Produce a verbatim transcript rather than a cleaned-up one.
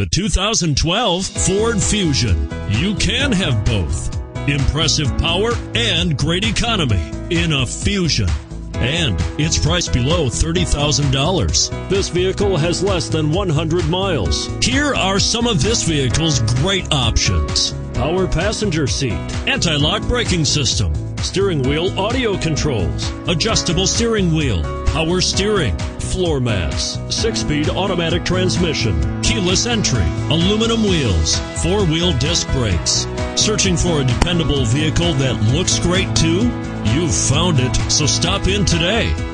The two thousand twelve Ford Fusion. You can have both. Impressive power and great economy in a Fusion. And it's priced below thirty thousand dollars. This vehicle has less than one hundred miles. Here are some of this vehicle's great options. Power passenger seat, anti-lock braking system, steering wheel audio controls, adjustable steering wheel, power steering, floor mats, six-speed automatic transmission, keyless entry, aluminum wheels, four-wheel disc brakes. Searching for a dependable vehicle that looks great too? You've found it, so stop in today.